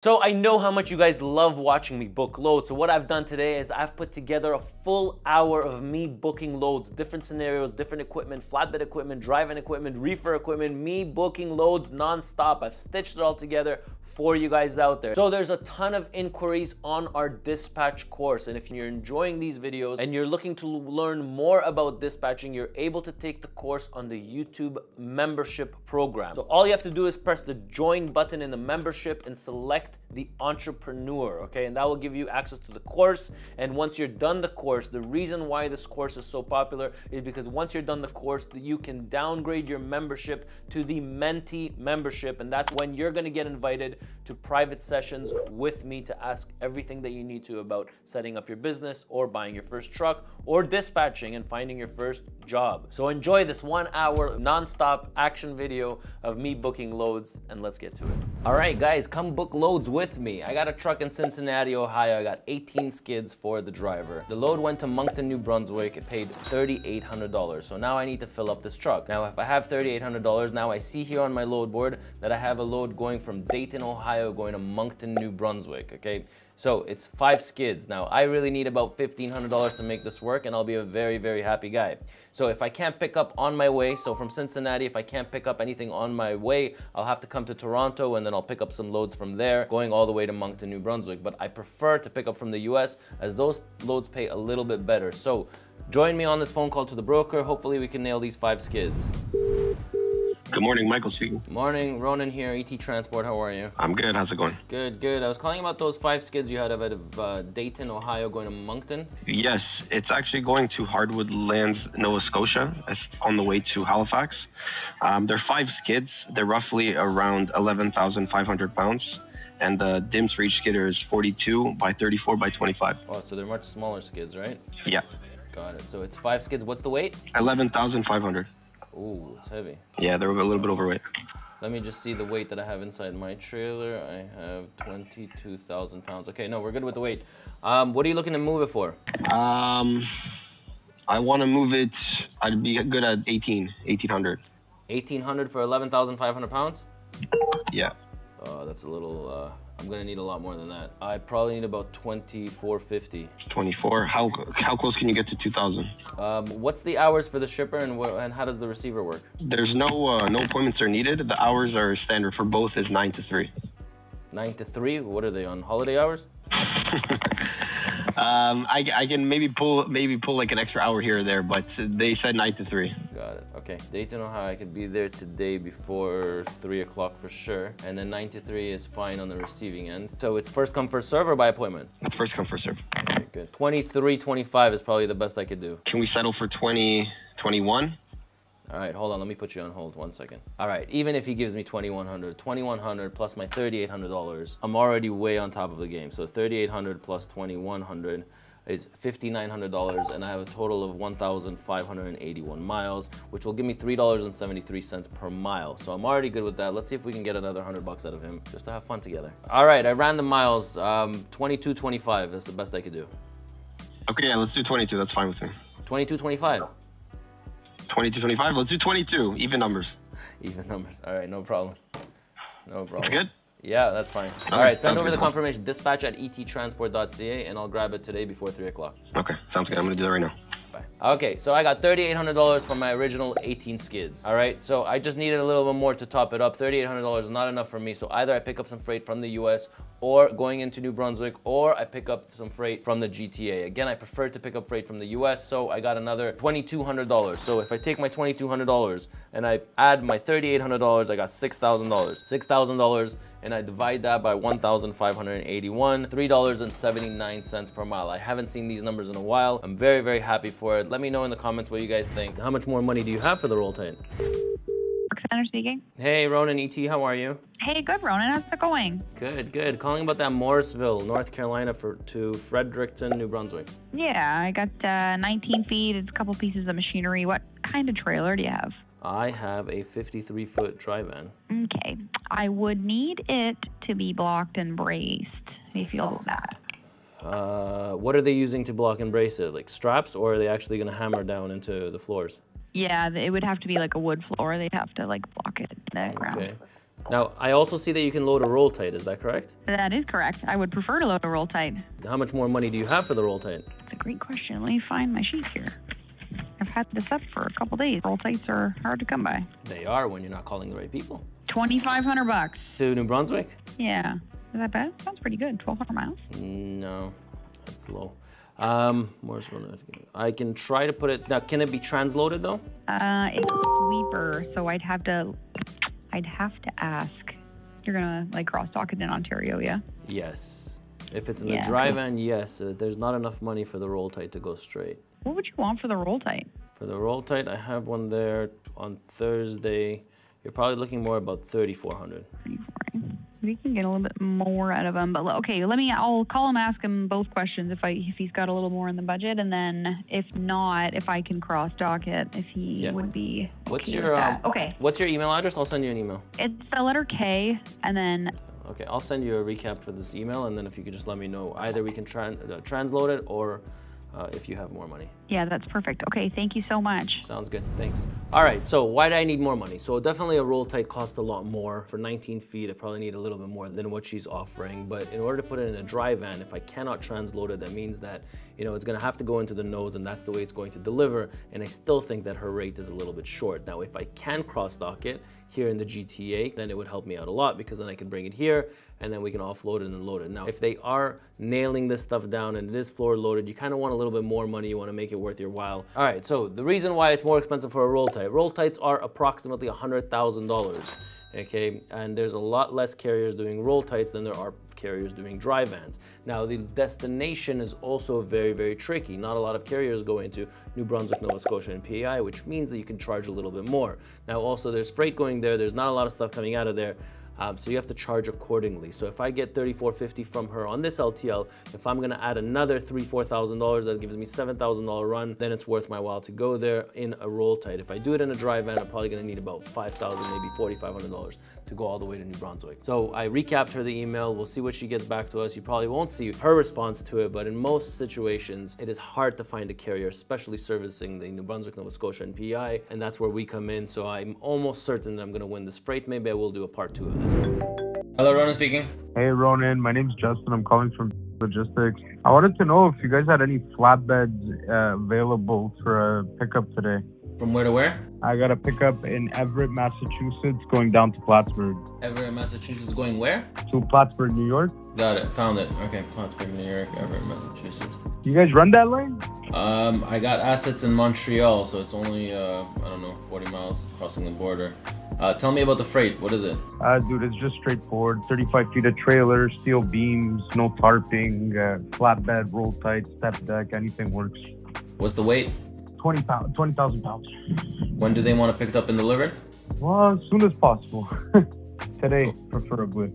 So I know how much you guys love watching me book loads, so what I've done today is I've put together a full hour of me booking loads, different scenarios, different equipment, flatbed equipment, driving equipment, reefer equipment, me booking loads non-stop. I've stitched it all together for you guys out there. So there's a ton of inquiries on our dispatch course, and if you're enjoying these videos and you're looking to learn more about dispatching, you're able to take the course on the YouTube membership program. So all you have to do is press the join button in the membership and select the entrepreneur, okay? And that will give you access to the course. And once you're done the course, the reason why this course is so popular is because once you're done the course, you can downgrade your membership to the mentee membership, and that's when you're gonna get invited to private sessions with me to ask everything that you need to about setting up your business or buying your first truck or dispatching and finding your first job. So enjoy this 1 hour non-stop action video of me booking loads, and let's get to it. All right guys, come book loads with me. I got a truck in Cincinnati, Ohio. I got 18 skids for the driver. The load went to Moncton, New Brunswick. It paid $3,800. So now I need to fill up this truck. Now if I have $3,800, now I see here on my load board that I have a load going from Dayton, Ohio going to Moncton, New Brunswick, okay? So it's 5 skids. Now I really need about $1,500 to make this work, and I'll be a very, very happy guy. So if I can't pick up on my way, so from Cincinnati, if I can't pick up anything on my way, I'll have to come to Toronto and then I'll pick up some loads from there, going all the way to Moncton, New Brunswick. But I prefer to pick up from the US as those loads pay a little bit better. So join me on this phone call to the broker. Hopefully we can nail these 5 skids. Good morning, Michael speaking. Good morning, Ronan here, ET Transport. How are you? I'm good. How's it going? Good, good. I was calling about those 5 skids you had out of Dayton, Ohio, going to Moncton. Yes, it's actually going to Hardwood Lands, Nova Scotia. It's on the way to Halifax. They're 5 skids. They're roughly around 11,500 pounds. And the dims for each skidder is 42 by 34 by 25. Oh, so they're much smaller skids, right? Yeah. Got it. So it's 5 skids. What's the weight? 11,500. Ooh, it's heavy. Yeah, they're a little bit overweight. Let me just see the weight that I have inside my trailer. I have 22,000 pounds. Okay, no, we're good with the weight. What are you looking to move it for? I want to move it, I'd be good at 1,800. 1,800 for 11,500 pounds? Yeah. Oh, that's a little, I'm gonna need a lot more than that. I probably need about 2,450. 24? How close can you get to 2,000? What's the hours for the shipper, and how does the receiver work? There's no appointments are needed. The hours are standard for both is 9 to 3. 9 to 3? What are they on holiday hours? I can maybe pull like an extra hour here or there, but they said 9 to 3. Got it. Okay. Dayton, Ohio, I could be there today before 3 o'clock for sure. And then 9 to 3 is fine on the receiving end. So it's first come, first serve or by appointment? First come, first serve. Okay, good. 23.25 is probably the best I could do. Can we settle for 20.21? All right, hold on, let me put you on hold 1 second. All right, even if he gives me 2,100 plus my $3,800, I'm already way on top of the game. So 3,800 plus 2,100 is $5,900, and I have a total of 1,581 miles, which will give me $3.73 per mile. So I'm already good with that. Let's see if we can get another $100 out of him just to have fun together. All right, I ran the miles, 22.25, that's the best I could do. Okay, yeah, let's do 22, that's fine with me. 22.25. 22.25. Let's do 22. Even numbers. Even numbers. All right, no problem. No problem. That's good? Yeah, that's fine. All right, send over the confirmation dispatch at ettransport.ca, and I'll grab it today before 3 o'clock. Okay, sounds good. I'm going to do that right now. Bye. Okay, so I got $3,800 for my original 18 skids. All right, so I just needed a little bit more to top it up. $3,800 is not enough for me, so either I pick up some freight from the US or going into New Brunswick, or I pick up some freight from the GTA. Again, I prefer to pick up freight from the US, so I got another $2,200. So if I take my $2,200 and I add my $3,800, I got $6,000. $6,000, and I divide that by 1,581, $3.79 per mile. I haven't seen these numbers in a while. I'm very, very happy for it. Let me know in the comments what you guys think. How much more money do you have for the Rolltite? Center speaking. Hey, Ronan, ET, how are you? Hey, good, Ronan. How's it going? Good, good. Calling about that Morrisville, North Carolina to Fredericton, New Brunswick. Yeah, I got 19 feet. It's a couple pieces of machinery. What kind of trailer do you have? I have a 53-foot dry van. Okay. I would need it to be blocked and braced. How do you feel about that? What are they using to block and brace it? Like straps, or are they actually going to hammer down into the floors? Yeah, it would have to be like a wood floor. They'd have to like block it in the ground. Okay. Now, I also see that you can load a Rolltite, is that correct? That is correct. I would prefer to load a Rolltite. How much more money do you have for the Rolltite? That's a great question. Let me find my sheet here. I've had this up for a couple days. Rolltites are hard to come by. They are when you're not calling the right people. $2,500. To New Brunswick? Yeah. Is that bad? Sounds pretty good. 1,200 miles? No, that's low. I can try to put it... Now, can it be transloaded, though? It's a sleeper, so I'd have to ask. You're gonna like cross dock it in Ontario, yeah? Yes. If it's in the dry van, yes. There's not enough money for the Rolltite to go straight. What would you want for the Rolltite? For the Rolltite, I have one there on Thursday. You're probably looking more about $3,400. We can get a little bit more out of him, but okay, I'll call him, ask him both questions if he's got a little more in the budget, and then if not, if I can cross dock it, if he would be okay. What's your email address? I'll send you an email. It's the letter K, and then. Okay, I'll send you a recap for this email, and then if you could just let me know, either we can transload it or. If you have more money. Yeah, that's perfect. Okay, thank you so much. Sounds good, thanks. All right, so why do I need more money? So definitely a Rolltite costs a lot more. For 19 feet, I probably need a little bit more than what she's offering, but in order to put it in a dry van, if I cannot transload it, that means that, you know, it's gonna have to go into the nose and that's the way it's going to deliver, and I still think that her rate is a little bit short. Now, if I can cross-dock it here in the GTA, then it would help me out a lot because then I can bring it here and then we can offload it and load it. Now, if they are nailing this stuff down and it is floor loaded, you kind of want a little bit more money. You want to make it worth your while. All right, so the reason why it's more expensive for a Rolltite. Rolltites are approximately $100,000, okay? And there's a lot less carriers doing Rolltites than there are carriers doing dry vans. Now, the destination is also very, very tricky. Not a lot of carriers go into New Brunswick, Nova Scotia, and PEI, which means that you can charge a little bit more. Now, also, there's freight going there. There's not a lot of stuff coming out of there. So you have to charge accordingly. So if I get $3,450 from her on this LTL, if I'm gonna add another $3,000-$4,000, that gives me $7,000 run, then it's worth my while to go there in a Rolltite. If I do it in a dry van, I'm probably gonna need about $5,000, maybe $4,500 to go all the way to New Brunswick. So I recapped her the email, we'll see what she gets back to us. You probably won't see her response to it, but in most situations, it is hard to find a carrier, especially servicing the New Brunswick, Nova Scotia, and PEI, and that's where we come in. So I'm almost certain that I'm gonna win this freight. Maybe I will do a part two of this. Hello, Ronan speaking. Hey, Ronan. My name's Justin. I'm calling from Logistics. I wanted to know if you guys had any flatbeds available for a pickup today. From where to where? I got a pickup in Everett, Massachusetts, going down to Plattsburgh. Everett, Massachusetts, going where? To Plattsburgh, New York. Got it. Found it. Okay, Plattsburgh, New York, Everett, Massachusetts. You guys run that lane? I got assets in Montreal, so it's only, I don't know, 40 miles crossing the border. Tell me about the freight. What is it? Dude, it's just straightforward. 35 feet of trailer, steel beams, no tarping, flatbed, Rolltite, step deck, anything works. What's the weight? 20,000 pounds. When do they want to pick it up and deliver it? Well, as soon as possible. Today, preferably.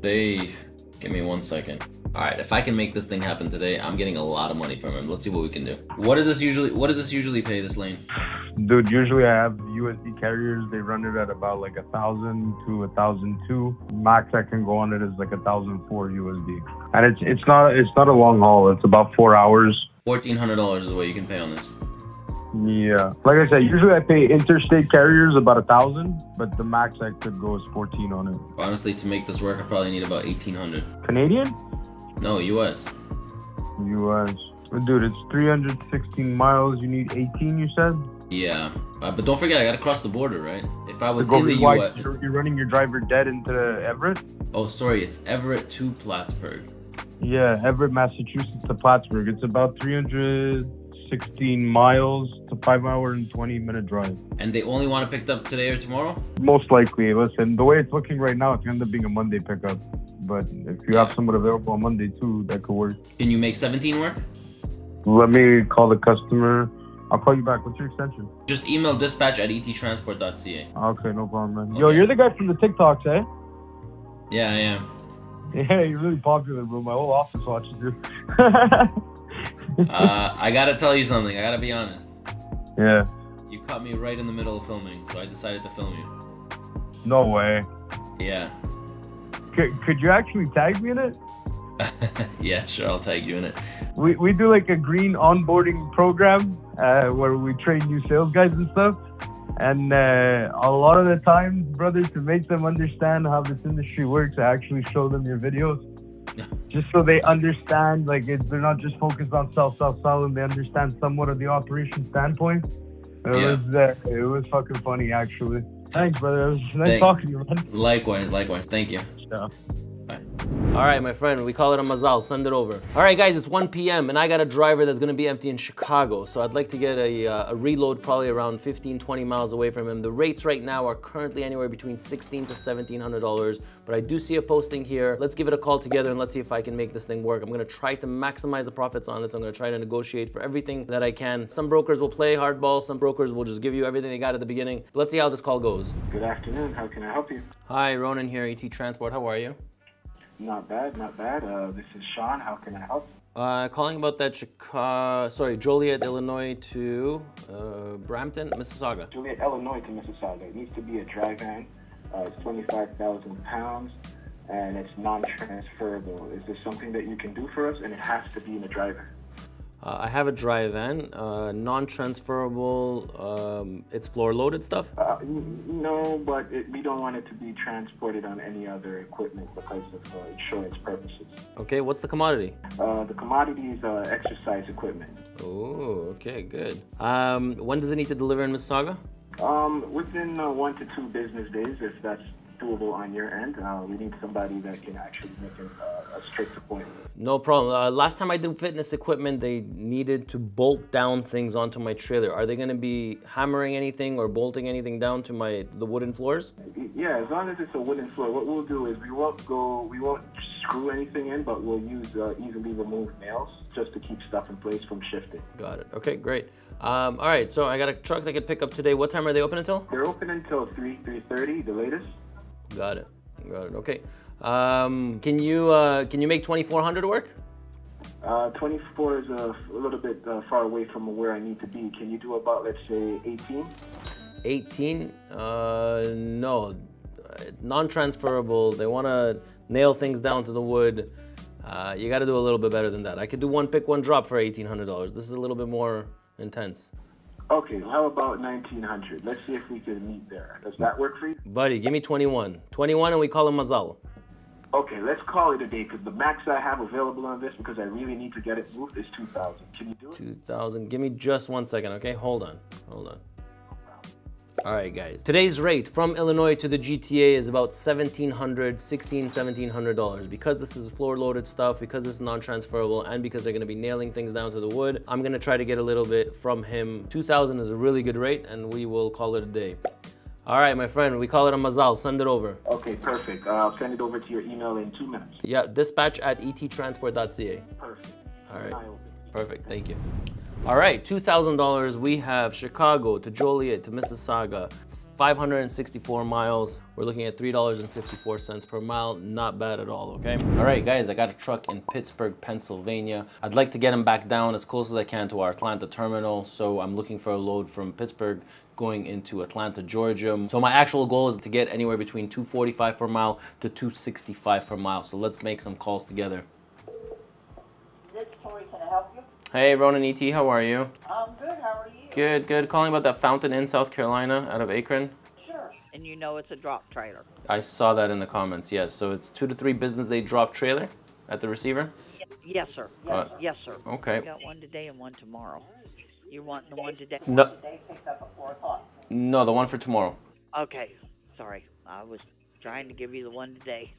Give me one second. All right, if I can make this thing happen today, I'm getting a lot of money from him. Let's see what we can do. What does this usually pay, this lane? Dude, usually I have USD carriers. They run it at about like 1,000 to 1,002. Max I can go on it is like 1,004 USD. And it's not a long haul. It's about 4 hours. $1,400 is the way you can pay on this. Yeah, like I said, usually I pay interstate carriers about 1,000, but the max I could go is 14 on it. Honestly, to make this work, I probably need about 1,800. Canadian? No, U.S. U.S. Dude, it's 316 miles. You need 18, you said? Yeah, but don't forget, I gotta cross the border, right? If I was in the U.S. You're running your driver dead into Everett? Oh, sorry, it's Everett to Plattsburgh. Yeah, Everett, Massachusetts to Plattsburgh. It's about 316 miles to 5-hour and 20-minute drive. And they only want to pick it up today or tomorrow? Most likely. Listen, the way it's looking right now, it's going to end up being a Monday pickup. But if you have someone available on Monday too, that could work. Can you make 17 work? Let me call the customer. I'll call you back. What's your extension? Just email dispatch@ettransport.ca. Okay, no problem, man. Okay. Yo, you're the guy from the TikToks, eh? Yeah, I am. Yeah, you're really popular, bro. My whole office watches you. I gotta tell you something. I gotta be honest. Yeah. You caught me right in the middle of filming, so I decided to film you. No way. Yeah. Could you actually tag me in it? Yeah, sure. I'll tag you in it. We do like a green onboarding program where we train new sales guys and stuff. And a lot of the times, brother, to make them understand how this industry works, I actually show them your videos. Yeah. Just so they understand, like, they're not just focused on sell, and they understand somewhat of the operation standpoint. It was fucking funny, actually. Thanks, brother. It was nice talking to you, man. Likewise. Thank you. Yeah. Bye. All right, my friend, we call it a mazal. Send it over. All right, guys, it's 1 p.m. and I got a driver that's going to be empty in Chicago. So I'd like to get a reload probably around 15, 20 miles away from him. The rates right now are currently anywhere between $1,600 to $1,700, but I do see a posting here. Let's give it a call together and let's see if I can make this thing work. I'm going to try to maximize the profits on this. I'm going to try to negotiate for everything that I can. Some brokers will play hardball. Some brokers will just give you everything they got at the beginning. But let's see how this call goes. Good afternoon. How can I help you? Hi, Ronan here, ET Transport. How are you? Not bad. This is Sean. How can I help? Calling about that Joliet, Illinois to Brampton, Mississauga. Joliet, Illinois to Mississauga. It needs to be a dry van. It's 25,000 pounds, and it's non-transferable. Is this something that you can do for us? And it has to be in a dry van. I have a dry van, non-transferable, it's floor-loaded stuff? No, but we don't want it to be transported on any other equipment because of insurance purposes. Okay, what's the commodity? The commodity is exercise equipment. Oh, okay, good. When does it need to deliver in Mississauga? Within 1 to 2 business days, if that's doable on your end. We need somebody that can actually make a straight appointment. No problem. Last time I did fitness equipment, they needed to bolt down things onto my trailer. Are they going to be hammering anything or bolting anything down to the wooden floors? Yeah, as long as it's a wooden floor, what we'll do is we won't screw anything in, but we'll use easily removed nails just to keep stuff in place from shifting. Got it. Okay, great. All right, so I got a truck that I could pick up today. What time are they open until? They're open until 3:30, the latest. Got it. Okay. Can you make 2,400 work? 24 is a little bit far away from where I need to be. Can you do about, let's say, 18? 18? No. Non-transferable. They want to nail things down to the wood. You got to do a little bit better than that. I could do one pick, one drop for $1,800. This is a little bit more intense. Okay, how about 1900? Let's see if we can meet there. Does that work for you? Buddy, give me 21. 21 and we call him Mazal. Okay, let's call it a day because the max I have available on this, because I really need to get it moved, is 2000. Can you do it? 2000. Give me just 1 second, okay? Hold on. All right, guys. Today's rate from Illinois to the GTA is about $1,700. Because this is floor-loaded stuff, because this is non-transferable, and because they're going to be nailing things down to the wood, I'm going to try to get a little bit from him. 2,000 is a really good rate, and we will call it a day. All right, my friend, we call it a mazal. Send it over. Okay, perfect. I'll send it over to your email in 2 minutes. Yeah, dispatch@ettransport.ca. Perfect. All right. Perfect. Thank you. All right, $2,000, we have Chicago to Joliet to Mississauga. It's 564 miles. We're looking at $3.54 per mile. Not bad at all, okay? All right, guys, I got a truck in Pittsburgh, Pennsylvania. I'd like to get him back down as close as I can to our Atlanta terminal, so I'm looking for a load from Pittsburgh going into Atlanta, Georgia. So my actual goal is to get anywhere between 245 per mile to 265 per mile. So let's make some calls together. Hey, Ronan ET, how are you? I'm good, how are you? Good. Calling about that Fountain Inn, South Carolina, out of Akron. Sure. And you know it's a drop trailer. I saw that in the comments, yes. So it's 2 to 3 business day drop trailer at the receiver? Yes, sir. Yes, sir. Okay. You got one today and one tomorrow. You want the one today? No. Today picked up at 4 o'clock. No, the one for tomorrow. Okay, sorry. I was trying to give you the one today.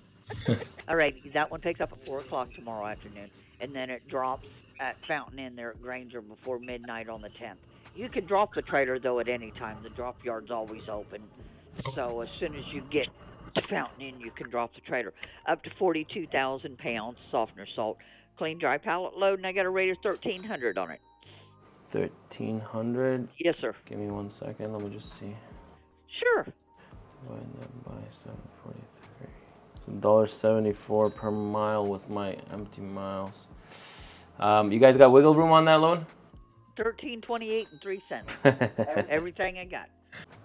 All right, that one picks up at 4 o'clock tomorrow afternoon, and then it drops at Fountain Inn there at Granger before midnight on the 10th. You can drop the trailer, though, at any time. The drop yard's always open. So as soon as you get to Fountain Inn, you can drop the trailer. Up to 42,000 pounds, softener salt, clean, dry pallet load, and I got a rate of 1,300 on it. 1,300? Yes, sir. Give me 1 second. Let me just see. Sure. Divide that by 743. So $1.74 per mile with my empty miles. You guys got wiggle room on that loan? $13.28 and 3 cents. Everything I got.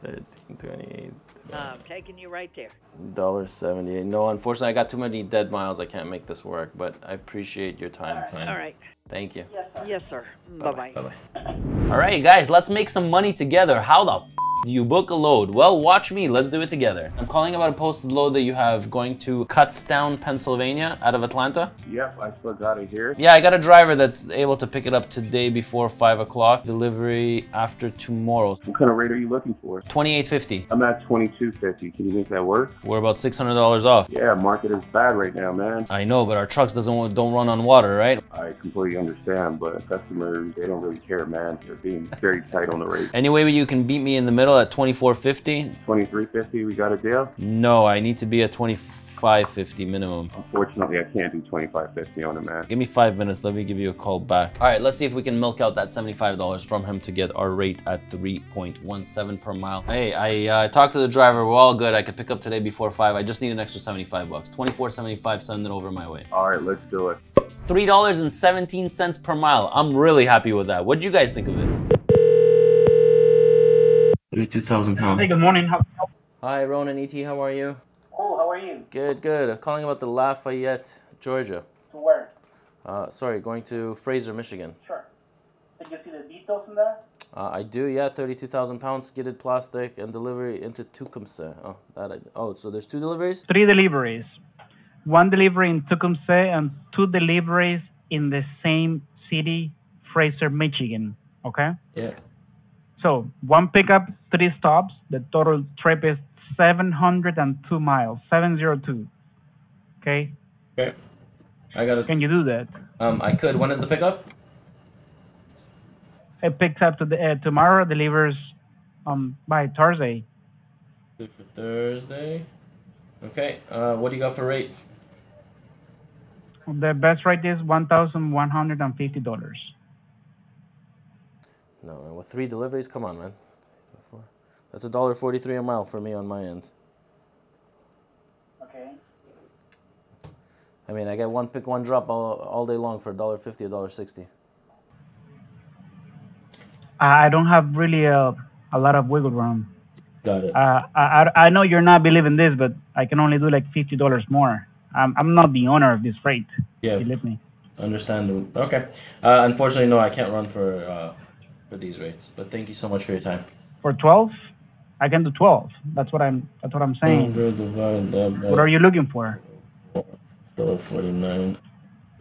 $13.28. I'm taking you right there. $1.78. No, unfortunately, I got too many dead miles. I can't make this work, but I appreciate your time. All right. Thank you. Yes, sir. Bye-bye. All right, guys, let's make some money together. How the f Do you book a load? Well, watch me, let's do it together. I'm calling about a posted load that you have going to Kutztown, Pennsylvania, out of Atlanta. Yep, I still got it here. Yeah, I got a driver that's able to pick it up today before 5 o'clock. Delivery after tomorrow. What kind of rate are you looking for? $28.50. I'm at $22.50. Can you make that work? We're about $600 off. Yeah, market is bad right now, man. I know, but our trucks don't run on water, right? I completely understand, but customers, they don't really care, man. They're being very tight on the rate. Any way you can beat me in the middle at $24.50? $23.50, we got a deal? No, I need to be at $25.50 minimum. Unfortunately, I can't do $25.50 on it, man. Give me 5 minutes, let me give you a call back. All right, let's see if we can milk out that $75 from him to get our rate at 3.17 per mile. Hey, I talked to the driver, we're all good. I could pick up today before 5. I just need an extra $75. $24.75, send it over my way. All right, let's do it. $3.17 per mile. I'm really happy with that. What did you guys think of it? 32,000 pounds. Hey, good morning. Hi, Ron and ET, how are you? Oh, how are you? Good, good. I'm calling about the Lafayette, Georgia. To where? Sorry, going to Fraser, Michigan. Sure. Did you see the details in there? I do, yeah. 32,000 pounds, skidded plastic, and delivery into Tecumseh. Oh, so there's two deliveries? Three deliveries. One delivery in Tecumseh and two deliveries in the same city, Fraser, Michigan. Okay? Yeah. So one pickup, three stops. The total trip is 702 miles. 702. Okay? Okay. I got it. Can you do that? I could. When is the pickup? It picks up to the, tomorrow, delivers by Thursday. Good for Thursday. Okay. What do you got for rate? The best rate is $1,150. No, man. With three deliveries, come on, man. That's $1.43 a mile for me on my end. Okay. I mean, I get one pick, one drop all day long for $1.50, $1.60. I don't have really a lot of wiggle room. Got it. I know you're not believing this, but I can only do like $50 more. I'm not the owner of this freight. Yeah. Believe me. Understandable. Okay. Unfortunately, no, I can't run for these rates. But thank you so much for your time. For 12, I can do 12. That's what I'm saying. What are you looking for? $49.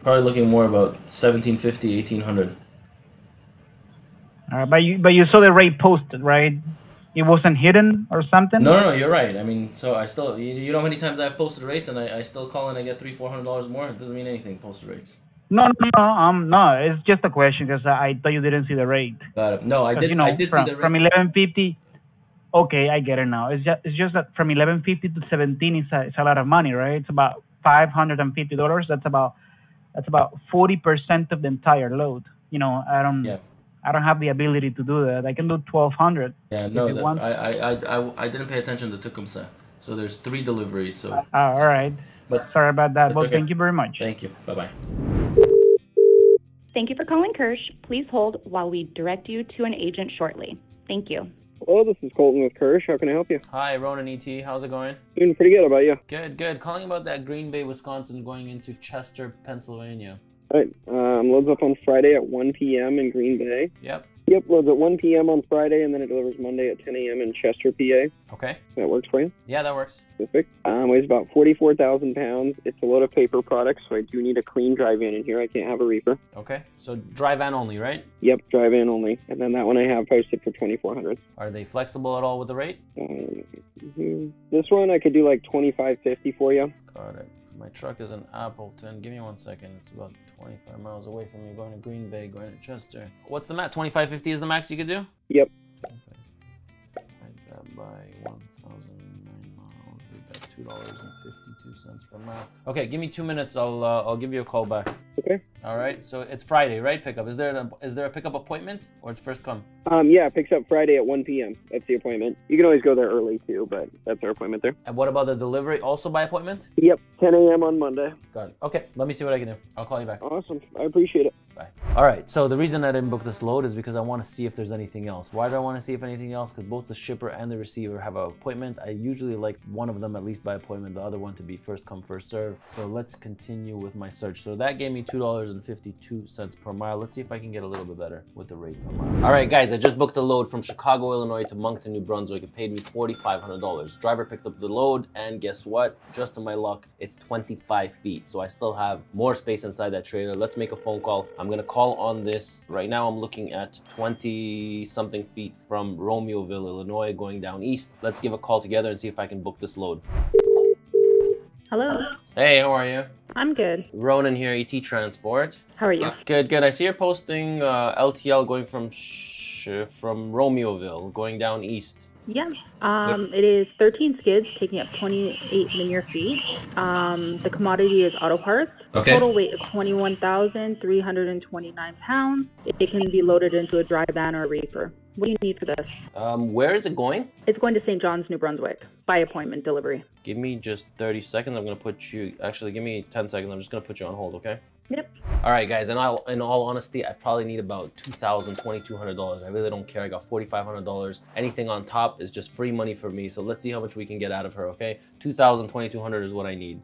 Probably looking more about 1750, 1800. But you saw the rate posted, right? It wasn't hidden or something? No, you're right. I mean, so I still, you know how many times I've posted rates and I still call and I get $300-400 more? It doesn't mean anything, posted rates. No, it's just a question because I thought you didn't see the rate. No, I did. You know, I did see the rate. From 1150, okay, I get it now. It's just that from 1150 to 17 is a lot of money, right? It's about $550. That's about 40% of the entire load. You know, I don't have the ability to do that. I can do 1200. Yeah, no, I didn't pay attention to Tecumseh. So there's three deliveries. So all right, but sorry about that. But okay. Thank you very much. Thank you. Bye bye. Thank you for calling Kirsch. Please hold while we direct you to an agent shortly. Thank you. Hello, this is Colton with Kirsch. How can I help you? Hi, Ronan ET. How's it going? Doing pretty good. How about you? Good, good. Calling about that Green Bay, Wisconsin going into Chester, Pennsylvania. All right. Loads up on Friday at 1 p.m. in Green Bay. Yep. Yep, loads at 1 p.m. on Friday, and then it delivers Monday at 10 a.m. in Chester, PA. Okay. That works for you? Yeah, that works. Perfect. Weighs about 44,000 pounds. It's a load of paper products, so I do need a clean dry van in here. I can't have a reefer. Okay. So dry van only, right? Yep, dry van only. And then that one I have posted for $2,400. Are they flexible at all with the rate? This one I could do like $2,550 for you. Got it. My truck is in Appleton. Give me 1 second. It's about 25 miles away from me. Going to Green Bay, going to Chester. What's the max? 2550 is the max you could do? Yep. Divide that by 1,009 miles. We got $2.52 per mile. Okay, give me 2 minutes. I'll give you a call back. Okay. All right. So it's Friday, right? Pickup. Is there a pickup appointment or it's first come? Yeah, it picks up Friday at 1 p.m. That's the appointment. You can always go there early too, but that's our appointment there. And what about the delivery? Also by appointment? Yep, 10 a.m. on Monday. Got it. Okay, let me see what I can do. I'll call you back. Awesome. I appreciate it. Bye. All right. So the reason I didn't book this load is because I want to see if there's anything else. Why do I want to see if anything else? Because both the shipper and the receiver have an appointment. I usually like one of them at least by appointment, the other one to be first come, first serve. So let's continue with my search. So that gave me $2. $2.52 per mile. Let's see if I can get a little bit better with the rate per mile. All right, guys, I just booked a load from Chicago, Illinois to Moncton, New Brunswick. It paid me $4,500. Driver picked up the load, and guess what? Just to my luck, it's 25 feet. So I still have more space inside that trailer. Let's make a phone call. I'm gonna call on this. Right now I'm looking at 20-something feet from Romeoville, Illinois, going down east. Let's give a call together and see if I can book this load. Hello. Hey, how are you? I'm good. Ronan here, ET Transport. How are you? Good, good. I see you're posting LTL going from Romeoville, going down east. Yeah, it is 13 skids, taking up 28 linear feet. The commodity is auto parts. Okay. Total weight of 21,329 pounds. It can be loaded into a dry van or a reefer. What do you need for this? Where is it going? It's going to St. John's, New Brunswick, by appointment delivery. Give me just 30 seconds. I'm going to put you, actually, give me 10 seconds. I'm just going to put you on hold, okay? Yep. All right, guys, in all honesty, I probably need about $2,200. I really don't care. I got $4,500. Anything on top is just free money for me. So let's see how much we can get out of her, okay? $2,200 is what I need.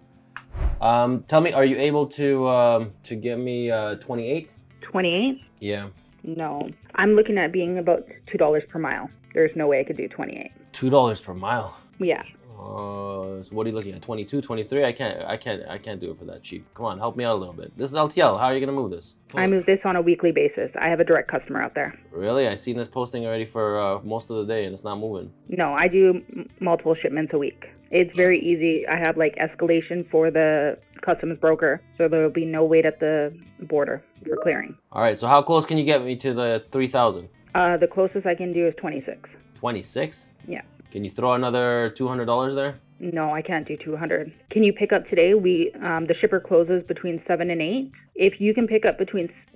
Tell me, are you able to get me 28? 28? Yeah. No, I'm looking at being about $2 per mile. There's no way I could do 28. $2 per mile? Yeah. So what are you looking at? 22, 23? I can't do it for that cheap. Come on, help me out a little bit. This is LTL. How are you gonna move this? I move this on a weekly basis. I have a direct customer out there. Really? I've seen this posting already for most of the day, and it's not moving. No, I do multiple shipments a week. It's very easy. I have like escalation for the customs broker, so there will be no wait at the border for clearing. All right. So how close can you get me to the 3,000? The closest I can do is 26. 26? Yeah. Can you throw another $200 there? No, I can't do 200. Can you pick up today? We the shipper closes between 7 and 8. If you can pick up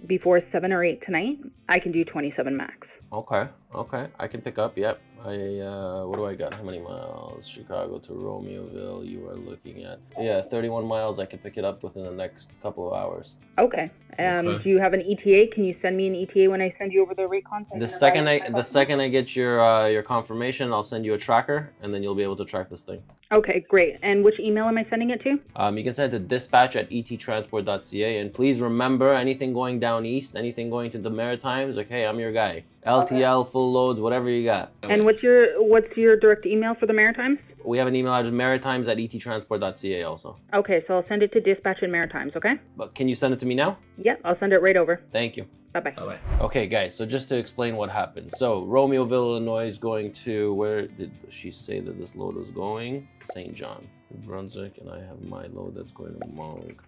before 7 or 8 tonight, I can do 27 max. Okay, okay. I can pick up, yep. What do I got? How many miles? Chicago to Romeoville, you are looking at. Yeah, 31 miles. I can pick it up within the next couple of hours. Okay. Okay. Do you have an ETA? Can you send me an ETA when I send you over the rate contact? The second I get your confirmation, I'll send you a tracker, and then you'll be able to track this thing. Okay, great. And which email am I sending it to? You can send it to dispatch@ettransport.ca. And please remember, anything going down east, anything going to the Maritimes, like, hey, I'm your guy. LTL, full loads, whatever you got. And what's your direct email for the Maritimes? We have an email address, maritimes@ettransport.ca also. Okay, so I'll send it to dispatch in Maritimes, okay? But can you send it to me now? Yeah, I'll send it right over. Thank you. Bye-bye. Bye-bye. Okay, guys, so just to explain what happened. So Romeoville, Illinois is going to, where did she say that this load was going? St. John, New Brunswick, and I have my load that's going to Moncton,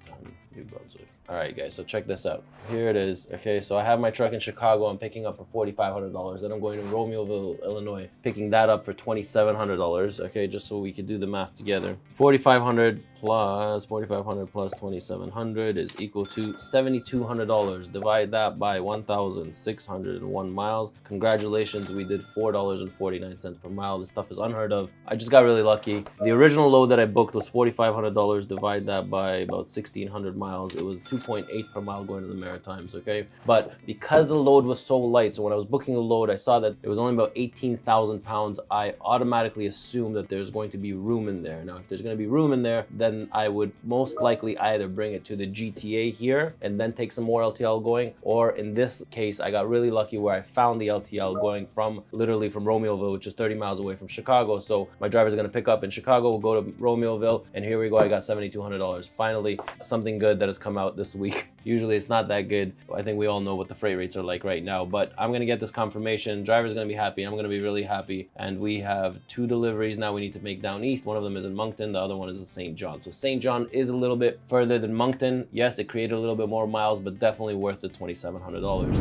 New Brunswick. All right, guys, so check this out. Here it is. Okay, so I have my truck in Chicago. I'm picking up for $4,500. Then I'm going to Romeoville, Illinois, picking that up for $2,700, okay, just so we could do the math together. 4,500 plus 4,500 plus 2,700 is equal to $7,200. Divide that by 1,601 miles. Congratulations, we did $4.49 per mile. This stuff is unheard of. I just got really lucky. The original load that I booked was $4,500. Divide that by about 1,600 miles. It was 2.8 per mile going to the Maritimes, okay? But because the load was so light, so when I was booking the load, I saw that it was only about 18,000 pounds. I automatically assumed that there's going to be room in there. Now, if there's going to be room in there, then I would most likely either bring it to the GTA here and then take some more LTL going, or in this case, I got really lucky where I found the LTL going from, literally from Romeoville, which is 30 miles away from Chicago. So my driver's going to pick up in Chicago, we'll go to Romeoville, and here we go. I got $7,200. Finally, something good that has come out this week. Usually it's not that good. I think we all know what the freight rates are like right now, but I'm gonna get this confirmation. Driver's gonna be happy. I'm gonna be really happy. And we have two deliveries now we need to make down east. One of them is in Moncton, the other one is in St. John. So St. John is a little bit further than Moncton. Yes, it created a little bit more miles, but definitely worth the $2,700.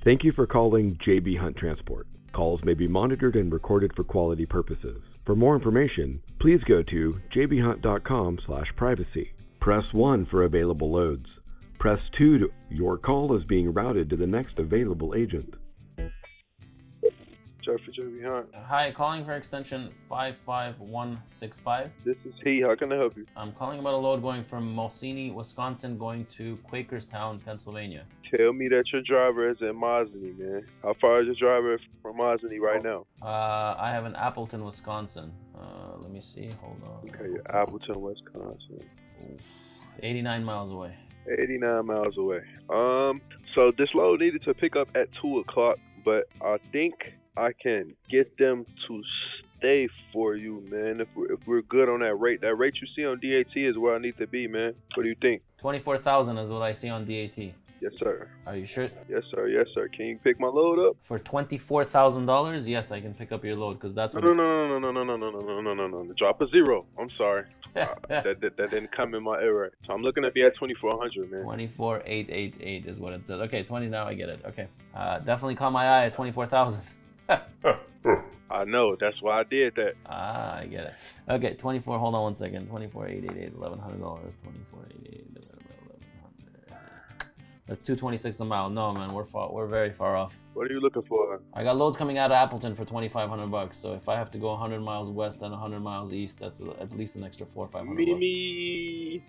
Thank you for calling JB Hunt Transport. Calls may be monitored and recorded for quality purposes. For more information, please go to jbhunt.com/privacy. Press 1 for available loads. Press 2 to... Your call is being routed to the next available agent. Joe for JB Hunt. Hi, calling for extension 55165. This is he. How can I help you? I'm calling about a load going from Mosinee, Wisconsin, going to Quakerstown, Pennsylvania. Tell me that your driver is in Mosinee, man. How far is your driver from Mosinee right now? I have an Appleton, Wisconsin. Let me see. Hold on. Okay, Appleton, Wisconsin. 89 miles away. 89 miles away. So this load needed to pick up at 2 o'clock, but I think I can get them to stay for you, man. If we're good on that rate you see on DAT is where I need to be, man. What do you think? 24,000 is what I see on DAT. Yes, sir. Are you sure? Yes, sir. Yes, sir. Can you pick my load up? For $24,000? Yes, I can pick up your load because that's what. No. Drop a zero. I'm sorry. That didn't come in my error. So I'm looking to be at 2,400, man. 24,888 is what it says. Okay, 20 now. I get it. Okay. Definitely caught my eye at 24,000. I know. That's why I did that. Ah, I get it. Okay, 24. Hold on one second. 24,888. $1,100. 24,888. That's $2.26 a mile. No, man, we're very far off. What are you looking for? I got loads coming out of Appleton for $2,500. So if I have to go 100 miles west and 100 miles east, that's at least an extra $400 or $500. Maybe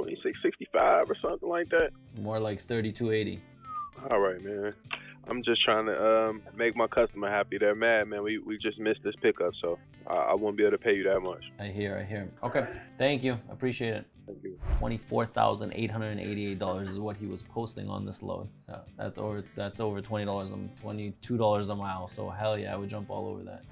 $2,665 or something like that. More like $3,280. All right, man. I'm just trying to make my customer happy. They're mad, man. We just missed this pickup, so I won't be able to pay you that much. I hear. Okay, thank you. Appreciate it. Thank you. $24,888 is what he was posting on this load. So that's over $22 a mile. So hell yeah, I would jump all over that.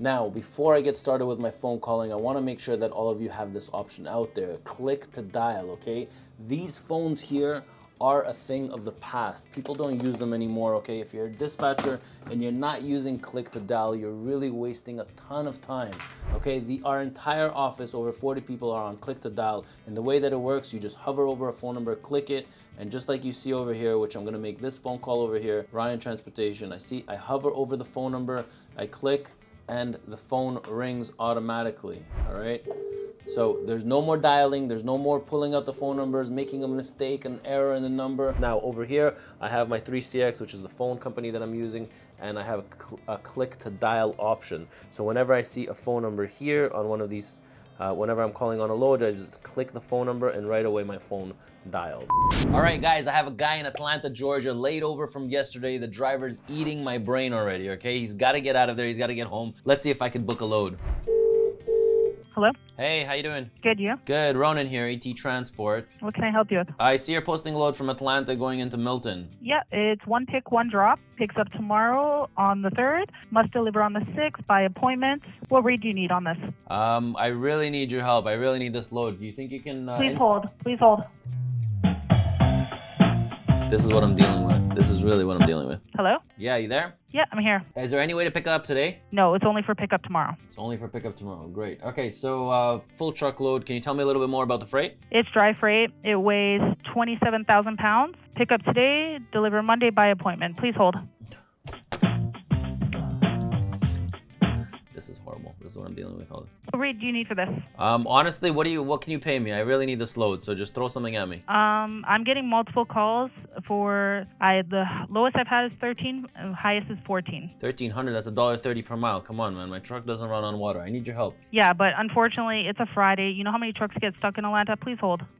Now, before I get started with my phone calling, I want to make sure that all of you have this option out there. Click to dial, okay? These phones here are a thing of the past. People don't use them anymore, okay? If you're a dispatcher and you're not using click to dial, you're really wasting a ton of time, okay? Our entire office, over 40 people, are on click to dial. And the way that it works, you just hover over a phone number, click it, and just like you see over here, which I'm gonna make this phone call over here, Ryan Transportation, I hover over the phone number, I click, and the phone rings automatically, all right? So there's no more dialing, there's no more pulling out the phone numbers, making a mistake, an error in the number. Now over here, I have my 3CX, which is the phone company that I'm using, and I have a click to dial option. So whenever I see a phone number here on one of these, whenever I'm calling on a load, I just click the phone number and right away my phone dials. All right, guys, I have a guy in Atlanta, Georgia, laid over from yesterday. The driver's eating my brain already, okay? He's gotta get out of there, he's gotta get home. Let's see if I can book a load. Hello? Hey, how you doing? Good, you? Good, Ronan here, ET Transport. What can I help you with? I see you're posting load from Atlanta going into Milton. Yeah, it's one pick, one drop. Picks up tomorrow on the 3rd. Must deliver on the 6th by appointment. What rate do you need on this? I really need your help. I really need this load. Do you think you can... Please hold. Please hold. This is what I'm dealing with. This is really what I'm dealing with. Hello? Yeah, you there? Yeah, I'm here. Is there any way to pick up today? No, it's only for pickup tomorrow. It's only for pickup tomorrow. Great. Okay, so full truckload. Can you tell me a little bit more about the freight? It's dry freight. It weighs 27,000 pounds. Pick up today, deliver Monday by appointment. Please hold. This is horrible. This is what I'm dealing with. What rate do you need for this? Honestly, what can you pay me? I really need this load, so just throw something at me. I'm getting multiple calls for the lowest I've had is 13, highest is 14. 1,300. That's $1.30 per mile. Come on, man. My truck doesn't run on water. I need your help. Yeah, but unfortunately, it's a Friday. You know how many trucks get stuck in Atlanta? Please hold. This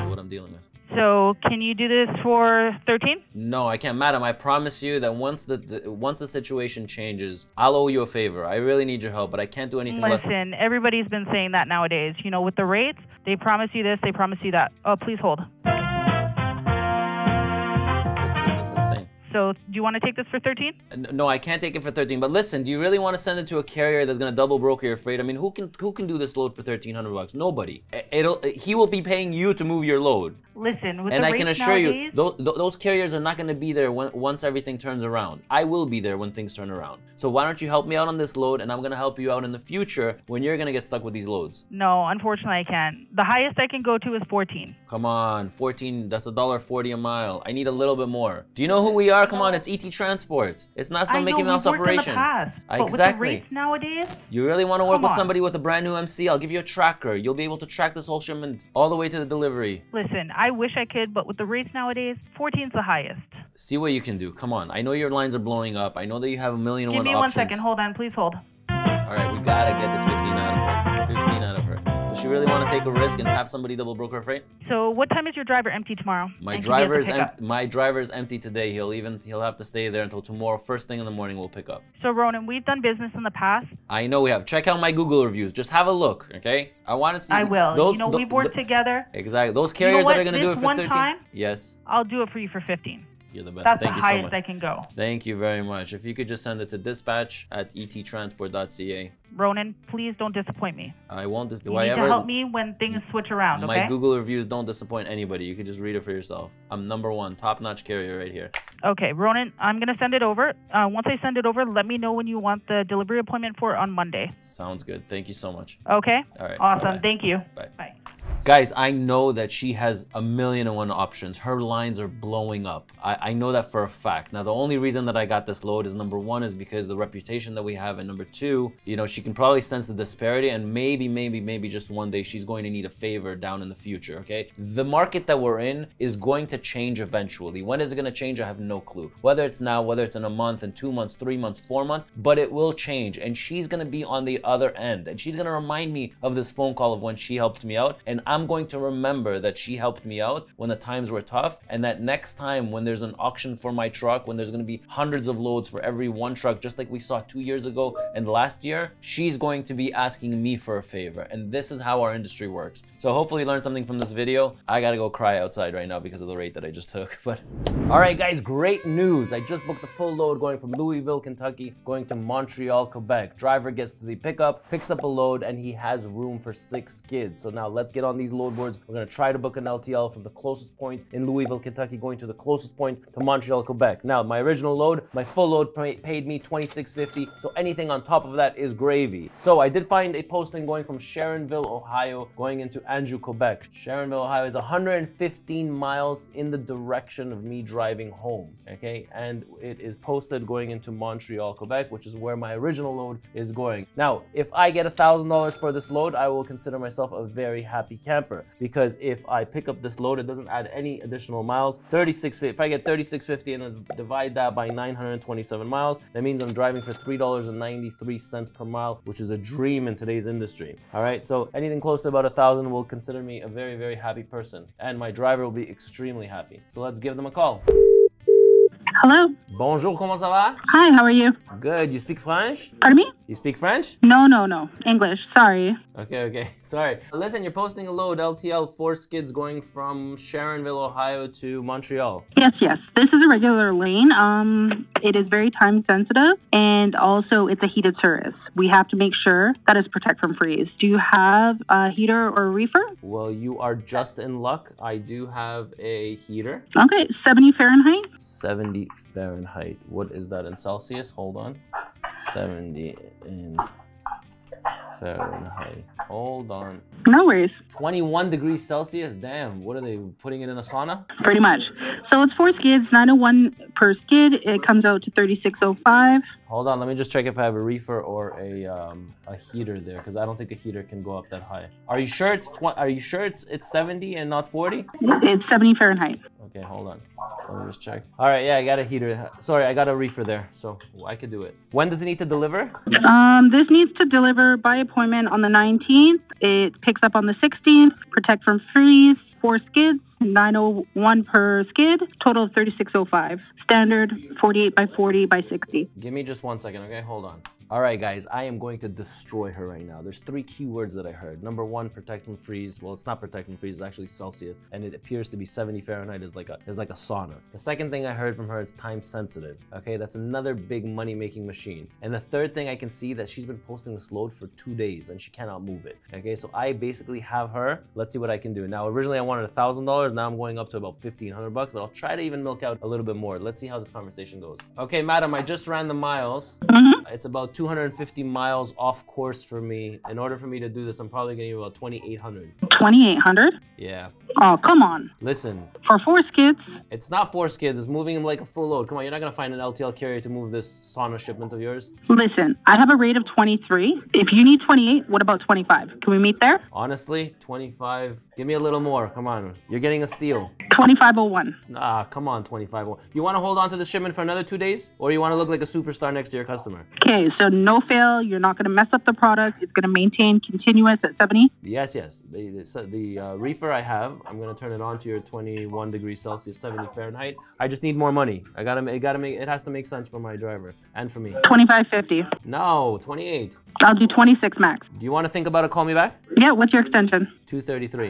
is what I'm dealing with. So can you do this for 13? No, I can't, madam. I promise you that once the situation changes, I'll owe you a favor. I really need your help, but I can't do anything. Listen, everybody's been saying that nowadays. You know, with the rates, they promise you this, they promise you that. Oh, please hold. This is insane. So do you want to take this for 13? No, I can't take it for 13. But listen, do you really want to send it to a carrier that's going to double broker your freight? I mean, who can do this load for $1,300? Nobody. He will be paying you to move your load. Listen, with and the I can assure nowadays, you, those carriers are not going to be there once everything turns around. I will be there when things turn around. So why don't you help me out on this load, and I'm going to help you out in the future when you're going to get stuck with these loads. No, unfortunately, I can't. The highest I can go to is 14. Come on, 14. That's $1.40 a mile. I need a little bit more. Do you know who we are? Come on, it's ET Transport. It's not some Mickey Mouse operation. But exactly. With the rates nowadays, you really want to work with somebody with a brand new MC? I'll give you a tracker. You'll be able to track this whole shipment all the way to the delivery. Listen, I wish I could, but with the rates nowadays, 14's the highest. See what you can do. Come on. I know your lines are blowing up. I know that you have a million and one options. Give me 1 second. Hold on. Please hold. All right, we gotta get this 15 out of her. 15 out of her. She she really want to take a risk and have somebody double book her freight. So what time is your driver empty tomorrow? My driver is empty today. He'll have to stay there until tomorrow. First thing in the morning, we'll pick up. So Ronan, we've done business in the past. I know we have. Check out my Google reviews. Just have a look, okay? I want to see. I will. Those, you know, we've worked together. Exactly. Those carriers that are going to do it for 13. Time, yes. I'll do it for you for 15. You're the best. That's the highest I can go. Thank you very much. If you could just send it to dispatch@ettransport.ca. Ronan, please don't disappoint me. I won't. You need to help me when things switch around, okay? My Google reviews don't disappoint anybody. You could just read it for yourself. I'm #1, top-notch carrier right here. Okay, Ronan, I'm going to send it over. Once I send it over, let me know when you want the delivery appointment for on Monday. Sounds good. Thank you so much. Okay. All right. Awesome. Bye-bye. Thank you. Bye. Bye. Guys, I know that she has a million and one options. Her lines are blowing up. I know that for a fact. Now, the only reason that I got this load is #1 is because the reputation that we have, and #2, you know, she can probably sense the disparity, and maybe just one day she's going to need a favor down in the future, okay? The market that we're in is going to change eventually. When is it going to change? I have no clue. Whether it's now, whether it's in a month, in 2 months, 3 months, 4 months, but it will change, and she's going to be on the other end, and she's going to remind me of this phone call of when she helped me out, and I'm going to remember that she helped me out when the times were tough, and that next time when there's an auction for my truck, when there's going to be hundreds of loads for every one truck, just like we saw 2 years ago and last year, she's going to be asking me for a favor. And this is how our industry works. So hopefully you learned something from this video. I gotta go cry outside right now because of the rate that I just took. But all right, guys, great news. I just booked a full load going from Louisville, Kentucky, going to Montreal, Quebec. Driver gets to the pickup, picks up a load, and he has room for 6 skids. So now let's get on these load boards. We're gonna try to book an LTL from the closest point in Louisville, Kentucky, going to the closest point to Montreal, Quebec. Now, my original load, my full load paid me $26.50, so anything on top of that is gravy. So I did find a posting going from Sharonville, Ohio, going into Anjou, Quebec. Sharonville, Ohio is 115 miles in the direction of me driving home, okay? And it is posted going into Montreal, Quebec, which is where my original load is going. Now, if I get $1,000 for this load, I will consider myself a very happy camper, because if I pick up this load, it doesn't add any additional miles. If I get 36.50 and divide that by 927 miles, that means I'm driving for $3.93 per mile, which is a dream in today's industry. All right, so anything close to about 1,000 will consider me a very, very happy person, and my driver will be extremely happy. So let's give them a call. Hello. Bonjour, comment ça va? Hi, how are you? Good. You speak French? Pardon me? You speak French? No, no, no. English. Sorry. Okay, okay. Sorry. Listen, you're posting a load, LTL, 4 skids going from Sharonville, Ohio to Montreal. Yes, yes. This is a regular lane. It is very time sensitive, and also it's a heated service. We have to make sure that it's protect from freeze. Do you have a heater or a reefer? Well, you are just in luck. I do have a heater. Okay, 70 Fahrenheit. 70 Fahrenheit. What is that in Celsius? Hold on. 70 in Fahrenheit. Hold on. No worries. 21 degrees Celsius? Damn. What are they putting it in a sauna? Pretty much. So it's 4 skids, 901 per skid. It comes out to 3605. Hold on, let me just check if I have a reefer or a heater there, because I don't think a heater can go up that high. Are you sure it's 70 and not 40? It's 70 Fahrenheit. Okay, hold on. Let me just check. All right, yeah, I got a heater. Sorry, I got a reefer there, so I could do it. When does it need to deliver? This needs to deliver by appointment on the 19th. It picks up on the 16th. Protect from freeze. 4 skids, 901 per skid, total of 3605. Standard 48 by 40 by 60. Give me just 1 second, okay? Hold on. All right, guys, I am going to destroy her right now. There's 3 keywords that I heard. #1, protect and freeze. Well, it's not protect and freeze, it's actually Celsius, and it appears to be 70 Fahrenheit is like a sauna. The second thing I heard from her is time sensitive. Okay, that's another big money-making machine. And the third thing I can see that she's been posting this load for 2 days and she cannot move it. Okay, so I basically have her. Let's see what I can do. Now, originally I wanted $1,000. Now I'm going up to about 1,500 bucks, but I'll try to even milk out a little bit more. Let's see how this conversation goes. Okay, madam, I just ran the miles. It's about 250 miles off course for me. In order for me to do this, I'm probably gonna need about 2,800. 2,800? Yeah. Oh, come on. Listen. For 4 skids? It's not 4 skids. It's moving them like a full load. Come on, you're not gonna find an LTL carrier to move this sauna shipment of yours. Listen, I have a rate of 23. If you need 28, what about 25? Can we meet there? Honestly, 25. Give me a little more. Come on. You're getting a steal. 2501. Ah, come on, 2501. You want to hold on to the shipment for another 2 days, or you want to look like a superstar next to your customer? Okay, so So no fail, you're not going to mess up the product. It's going to maintain continuous at 70. Yes. The reefer I have, I'm going to turn it on to your 21 degrees Celsius, 70 Fahrenheit. I just need more money. It has to make sense for my driver and for me. 2550. No, 28. I'll do 26 max. Do you want to think about a call me back? Yeah, what's your extension? 233.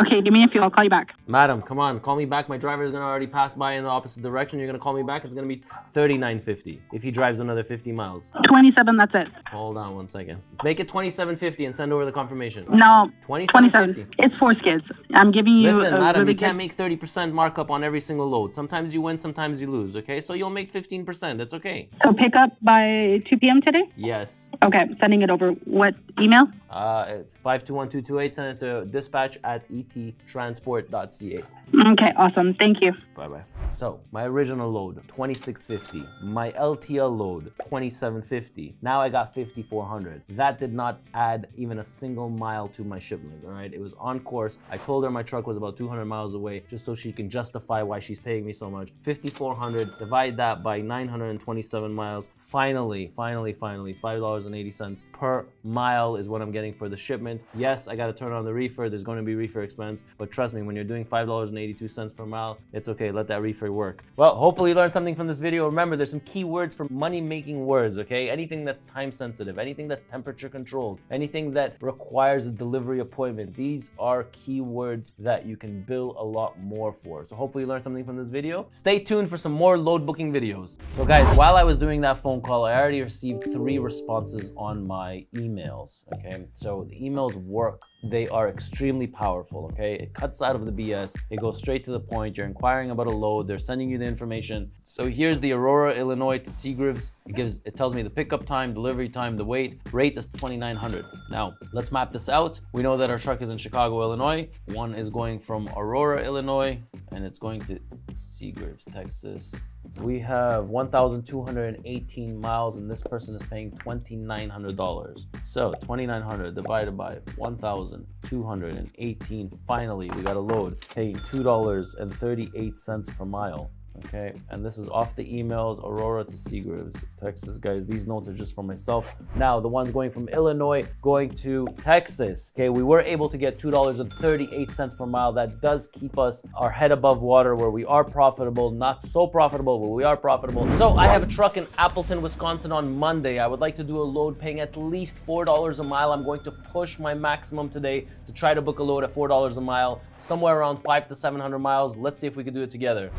Okay, give me a few. I'll call you back. Madam, come on, call me back. My driver is going to already pass by in the opposite direction. You're going to call me back. It's going to be 3950 if he drives another 50 miles. 27, that's it. Hold on one second. Make it 2750 and send over the confirmation. No, 2750. It's four skids. I'm giving you... Listen, madam, really you can't make 30% markup on every single load. Sometimes you win, sometimes you lose, okay? So you'll make 15%. That's okay. So pick up by 2 p.m. today? Yes. Okay, sending it over. What email? 521228. Send it to dispatch@ettransport.ca. Okay, awesome. Thank you. Bye-bye. So, my original load, 2650. My LTL load, 2750. Now I got 5400. That did not add even a single mile to my shipment, all right? It was on course. I told her my truck was about 200 miles away just so she can justify why she's paying me so much. 5400, divide that by 927 miles. Finally, $5.80 per mile is what I'm getting for the shipment. Yes, I got to turn on the reefer. There's going to be reefer expense, but trust me, when you're doing $5.82 per mile, it's okay. Let that reefer work. Well, hopefully you learned something from this video. Remember, there's some key words for money-making words, okay? Anything that's time-sensitive, anything that's temperature-controlled, anything that requires a delivery appointment. These are key words that you can bill a lot more for. So hopefully you learned something from this video. Stay tuned for some more load booking videos. So guys, while I was doing that phone call, I already received 3 responses on my emails, okay? So the emails work. They are extremely powerful, okay? It cuts out of the BS. It goes straight to the point. You're inquiring about a load. They're sending you the information. So here's the Aurora, Illinois to Seagraves. It tells me the pickup time, delivery time, the weight. Rate is 2,900. Now, let's map this out. We know that our truck is in Chicago, Illinois. One is going from Aurora, Illinois, and it's going to Seagraves, Texas. We have 1,218 miles, and this person is paying $2,900. So 2,900 divided by 1,218. Finally, we got a load paying $2.38 per mile. Okay, and this is off the emails, Aurora to Seagraves, Texas, guys. These notes are just for myself. Now, the ones going from Illinois going to Texas. Okay, we were able to get $2.38 per mile. That does keep us our head above water where we are profitable. Not so profitable, but we are profitable. So I have a truck in Appleton, Wisconsin on Monday. I would like to do a load paying at least $4 a mile. I'm going to push my maximum today to try to book a load at $4 a mile, somewhere around 500 to 700 miles. Let's see if we can do it together.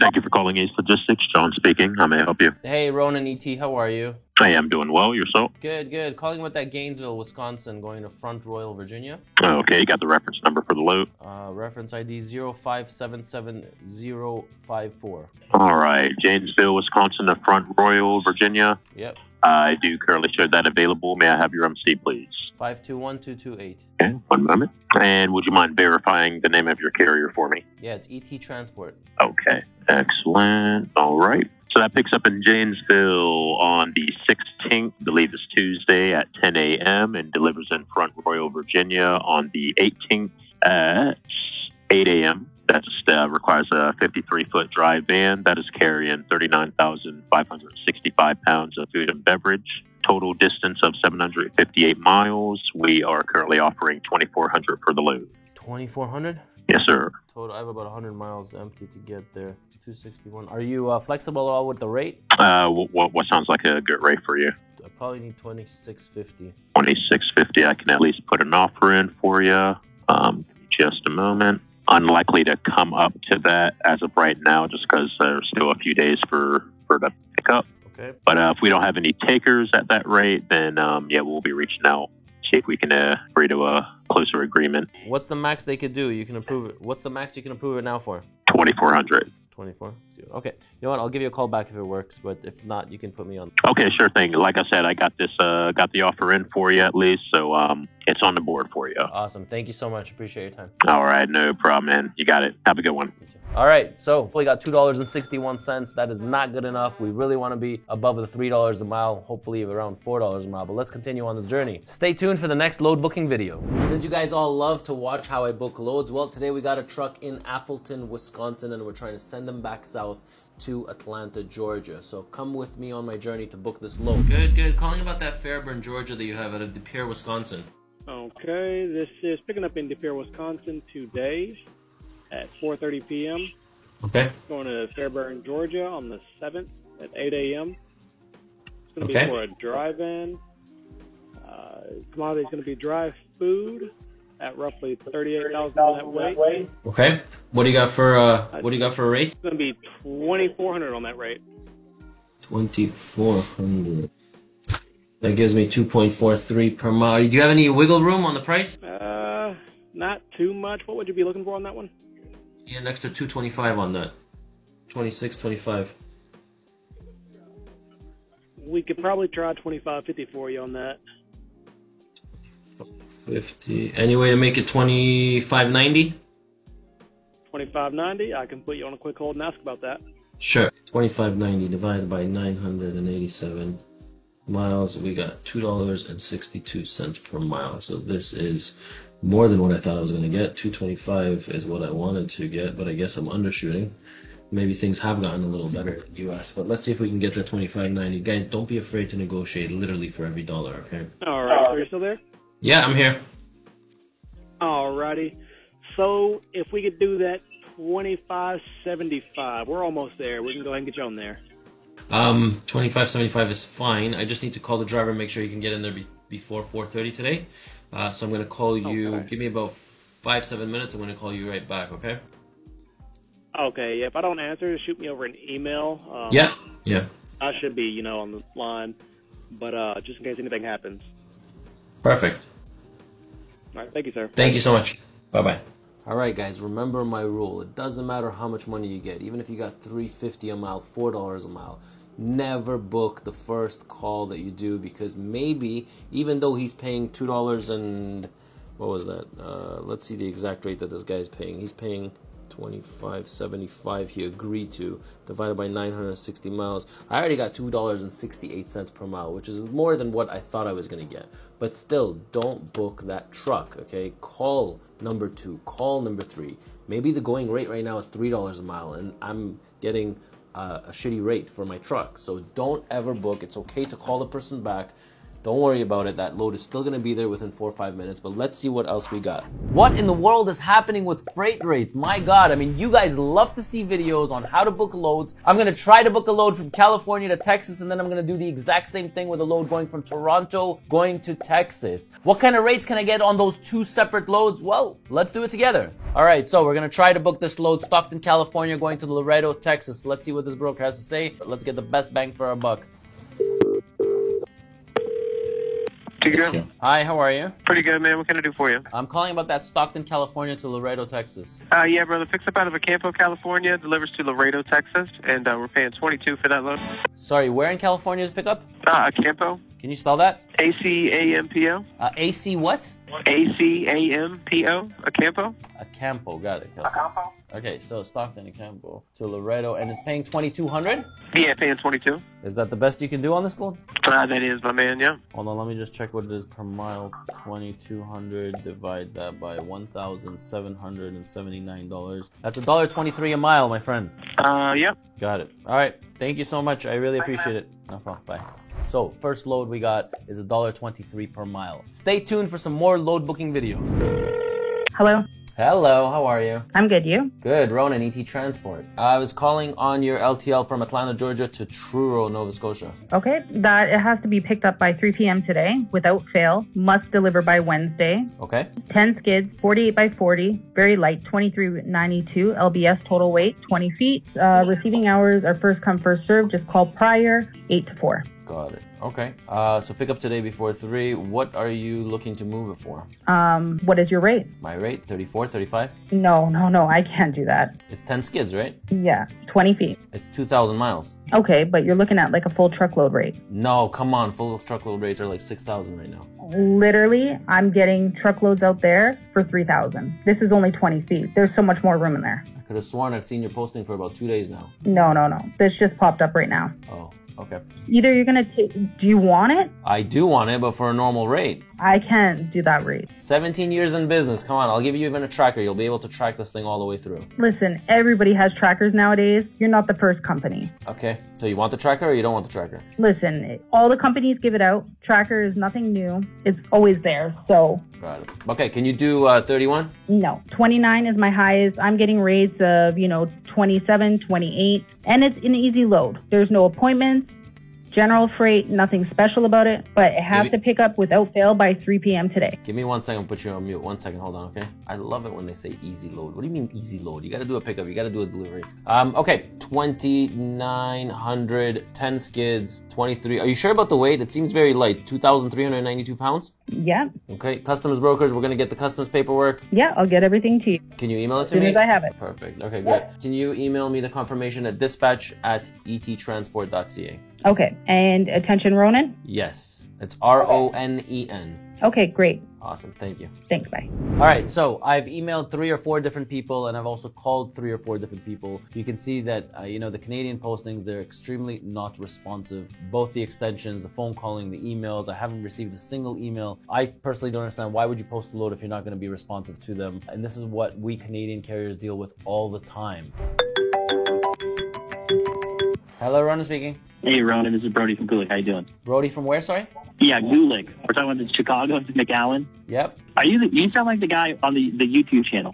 Thank you for calling Ace Logistics. John speaking. How may I help you? Hey, Ronan ET. How are you? I am doing well. Yourself? Good. Calling about that Gainesville, Wisconsin, going to Front Royal, Virginia. Oh, okay. You got the reference number for the load? Reference ID 0577054. All right. Gainesville, Wisconsin to Front Royal, Virginia. Yep. I do currently show that available. May I have your MC, please? 521228. Okay, one moment. And would you mind verifying the name of your carrier for me? Yeah, it's ET Transport. Okay, excellent. All right. So that picks up in Janesville on the 16th, I believe it's Tuesday at 10 a.m. and delivers in Front Royal, Virginia on the 18th at 8 a.m. That requires a 53-foot dry van that is carrying 39,565 pounds of food and beverage. Total distance of 758 miles. We are currently offering 2,400 for the load. 2,400? Yes, sir. Total, I have about 100 miles empty to get there. 261. Are you flexible at all with the rate? What sounds like a good rate for you? I probably need 2,650. 2,650. I can at least put an offer in for you. Just a moment. Unlikely to come up to that as of right now, just because there's still a few days for the pickup. Okay. But if we don't have any takers at that rate, then we'll be reaching out, see if we can agree to a closer agreement. What's the max they could do? You can approve it. What's the max you can approve it now for? 2,400. 24. Okay. You know what? I'll give you a call back if it works, but if not, you can put me on. Okay, sure thing. Like I said, I got this, got the offer in for you at least, so it's on the board for you. Awesome. Thank you so much. Appreciate your time. All right, no problem, man. You got it. Have a good one. All right, so we got $2.61. That is not good enough. We really want to be above the $3 a mile, hopefully around $4 a mile, but let's continue on this journey. Stay tuned for the next load booking video. Since you guys all love to watch how I book loads, well, today we got a truck in Appleton, Wisconsin, and we're trying to send them back south to Atlanta, Georgia. So come with me on my journey to book this load. Good, good. Calling about that Fairburn, Georgia that you have out of De Pere, Wisconsin. Okay, this is picking up in De Pere, Wisconsin today at 4:30 p.m. Okay. Going to Fairburn, Georgia on the 7th at 8 a.m. It's going to be for a drive-in. Commodity is going to be dry food at roughly $38,000 that weight. Okay. What do you got for a rate? It's going to be $2,400 on that rate. $2,400. That gives me 2.43 per mile. Do you have any wiggle room on the price? Not too much. What would you be looking for on that one? Yeah, an extra $225 on that. $26.25. We could probably try $25.50 for you on that. $50. Any way to make it $25.90? $25.90. I can put you on a quick hold and ask about that. Sure. $25.90 divided by 987 miles. We got $2.62 per mile. So this is more than what I thought I was going to get. $225 is what I wanted to get, but I guess I'm undershooting. Maybe things have gotten a little better in the U.S., but let's see if we can get that $25.90. Guys, don't be afraid to negotiate literally for every dollar, okay? All right. Are you still there? Yeah, I'm here. All righty. So if we could do that $25.75, we're almost there. We can go ahead and get you on there. $25.75 is fine. I just need to call the driver and make sure you can get in there before 4:30 today. So I'm going to call you. Okay. Give me about 5-7 minutes. I'm going to call you right back, okay? Okay, yeah, if I don't answer, shoot me over an email. Yeah. I should be, on the line, but just in case anything happens. Perfect. All right, thank you, sir. Thank you so much. Bye-bye. All right, guys, remember my rule. It doesn't matter how much money you get. Even if you got $3.50 a mile, $4 a mile, never book the first call that you do, because maybe, even though he's paying $2 and... what was that? Let's see the exact rate that this guy's paying. He's paying... $25.75 he agreed to, divided by 960 miles. I already got $2.68 per mile, which is more than what I thought I was going to get. But still, don't book that truck, okay? Call number two, call number three. Maybe the going rate right now is $3 a mile, and I'm getting a shitty rate for my truck. So don't ever book. It's okay to call the person back. Don't worry about it, that load is still gonna be there within 4 or 5 minutes, but let's see what else we got. What in the world is happening with freight rates? My God, I mean, you guys love to see videos on how to book loads. I'm gonna try to book a load from California to Texas, and then I'm gonna do the exact same thing with a load going from Toronto going to Texas. What kind of rates can I get on those two separate loads? Well, let's do it together. All right, so we're gonna try to book this load, Stockton, California, going to Laredo, Texas. Let's see what this broker has to say. Let's get the best bang for our buck. Hi, how are you? Pretty good, man. What can I do for you? I'm calling about that Stockton, California to Laredo, Texas. Yeah, brother. Picks up out of Acampo, California, delivers to Laredo, Texas, and we're paying $22 for that load. Sorry, where in California is pickup? Acampo. Can you spell that? A-C-A-M-P-O. A-C what? A-C-A-M-P-O. Acampo. Acampo, got it. Acampo. Okay, so Stockton, Acampo to Laredo, and it's paying $2,200? Yeah, paying $22. Is that the best you can do on this load? That is, my man, yeah. Hold on, let me just check what it is per mile. $2,200, divide that by $1,779. That's $1.23 a mile, my friend. Yep. Yeah. Got it. All right, thank you so much. I really appreciate it. No problem, bye. So, first load we got is $1.23 per mile. Stay tuned for some more load booking videos. Hello. Hello, how are you? I'm good, you? Good, Ronan, ET Transport. I was calling on your LTL from Atlanta, Georgia to Truro, Nova Scotia. Okay, that it has to be picked up by 3 p.m. today without fail. Must deliver by Wednesday. Okay. 10 skids, 48 by 40, very light, 2392, LBS total weight, 20 feet. Receiving hours are first come, first served. Just call prior, 8 to 4. Got it. Okay. So pick up today before 3. What are you looking to move it for? What is your rate? My rate? 34, 35? No. I can't do that. It's 10 skids, right? Yeah. 20 feet. It's 2,000 miles. Okay, but you're looking at like a full truckload rate. No, come on. Full truckload rates are like 6,000 right now. Literally, I'm getting truckloads out there for 3,000. This is only 20 feet. There's so much more room in there. I could have sworn I've seen your posting for about 2 days now. No. This just popped up right now. Oh. Okay. Either you're going to take... Do you want it? I do want it, but for a normal rate. I can't do that rate. 17 years in business. Come on, I'll give you even a tracker. You'll be able to track this thing all the way through. Listen, everybody has trackers nowadays. You're not the first company. Okay, so you want the tracker or you don't want the tracker? Listen, all the companies give it out. Tracker is nothing new. It's always there, so. Got it. Okay, can you do 31? No, 29 is my highest. I'm getting rates of, 27, 28, and it's an easy load. There's no appointments. General freight, nothing special about it, but it has to pick up without fail by 3 p.m. today. Give me 1 second, put you on mute. 1 second, hold on, okay? I love it when they say easy load. What do you mean easy load? You gotta do a pickup, you gotta do a delivery. Okay, 2,900, 10 skids, 23. Are you sure about the weight? It seems very light, 2,392 pounds? Yeah. Okay, customs brokers, we're gonna get the customs paperwork. Yeah, I'll get everything to you. Can you email it to me? As soon as I have it. Perfect, okay, yeah. Great. Can you email me the confirmation at dispatch@ettransport.ca? Okay, and attention Ronan? Yes, it's R-O-N-E-N. Okay, great. Awesome, thank you. Thanks, bye. All right, so I've emailed 3 or 4 different people and I've also called 3 or 4 different people. You can see that, the Canadian postings, they're extremely not responsive. Both the extensions, the phone calling, the emails, I haven't received a single email. I personally don't understand why would you post a load if you're not gonna be responsive to them. And this is what we Canadian carriers deal with all the time. Hello, Ronan speaking. Hey, Ronan, this is Brody from Gulick. How you doing? Brody from where, sorry? Yeah, Gulick. We're talking about the Chicago, McAllen. Yep. Are you you sound like the guy on the YouTube channel.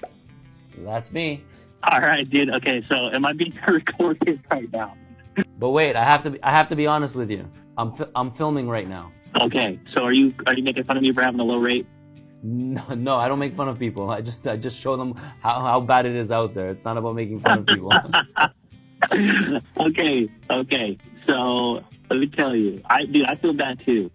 That's me. All right, dude. Okay, so am I being recorded right now? But wait, I have to be honest with you. I'm filming right now. Okay, so are you making fun of me for having a low rate? No, I don't make fun of people. I just show them how bad it is out there. It's not about making fun of people. Okay. So let me tell you, I feel bad too.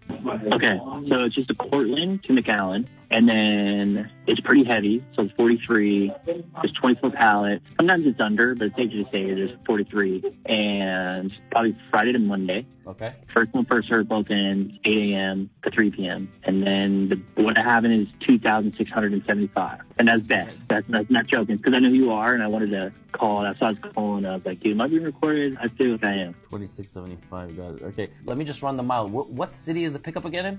Okay, so it's just a Portland to McAllen, and then it's pretty heavy. So it's 43, it's 24 pallets. Sometimes it's under, but it's safe to say there's 43, and probably Friday to Monday. Okay. First one first served, both in 8 a.m. to 3 p.m. And then what I have in is 2,675, and that's best. That's not joking, because I know you are, and I wanted to call. I saw I was calling. I was like, dude, am I being recorded? I feel like I am. 2675. Got it. Okay, let me just run them out. What city is the pickup again in?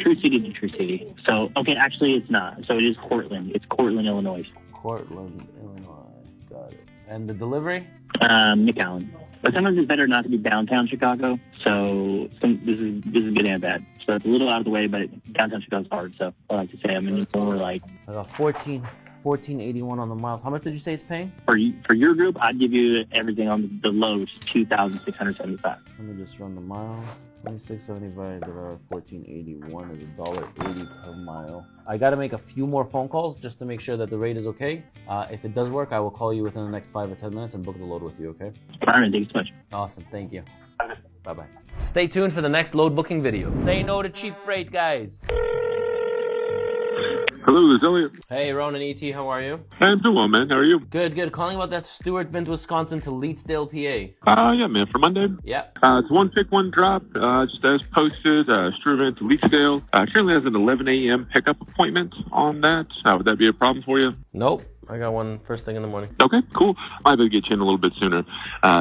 True City to True City. So, okay, actually it's not. So it is Cortland. It's Cortland, Illinois. Cortland, Illinois. Got it. And the delivery? McAllen. But sometimes it's better not to be downtown Chicago. So this is good and bad. So it's a little out of the way, but downtown Chicago's hard. So I like to say I'm in more like. I got 1481 on the miles. How much did you say it's paying? For your group, I'd give you everything on the low, which is 2,675. Let me just run the miles. 2675 or 1481 is $1.80 per mile. I got to make a few more phone calls just to make sure that the rate is okay. If it does work, I will call you within the next 5 or 10 minutes and book the load with you, okay? All right, thanks so much. Awesome, thank you. Bye-bye. Stay tuned for the next load booking video. Say no to cheap freight, guys. Hello, this is Elliot. Hey, Ronan ET, how are you? I'm doing well, man. How are you? Good, good. Calling about that Stewartville, Wisconsin to Leedsdale, PA. Yeah, man. For Monday. Yeah. It's one pick, one drop. Just as posted, Stewartville to Leedsdale. Currently has an 11 a.m. pickup appointment on that. Would that be a problem for you? Nope. I got one first thing in the morning. Okay, cool. Might be able to get you in a little bit sooner.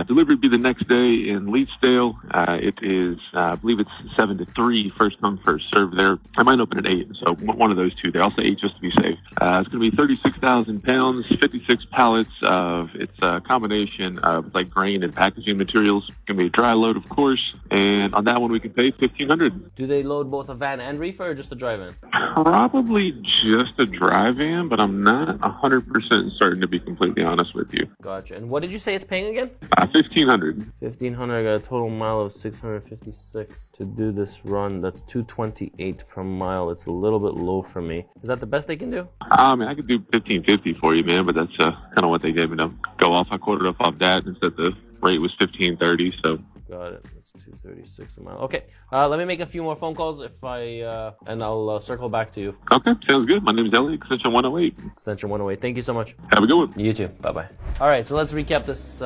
Delivery would be the next day in Leedsdale. It is, I believe it's 7 to 3, first come, first serve there. I might open at 8, so one of those two there. I'll say 8 just to be safe. It's going to be 36,000 pounds, 56 pallets of, it's a combination of like grain and packaging materials. It's going to be a dry load, of course, and on that one we can pay $1,500. Do they load both a van and reefer or just a dry van? Probably just a dry van, but I'm not 100% certain, to be completely honest with you. Gotcha. And what did you say it's paying again? 1,500. 1,500. I got a total mile of 656 to do this run. That's 228 per mile. It's a little bit low for me. Is that the best they can do? I mean, I could do 1,550 for you, man, but that's kind of what they gave me to go off. I quoted up off that and said the rate was 1,530, so. Got it. That's 236 a mile. Okay, let me make a few more phone calls and I'll circle back to you. Okay, sounds good. My name is Ellie, extension 108. Extension 108. Thank you so much. Have a good one. You too. Bye-bye. All right, so let's recap this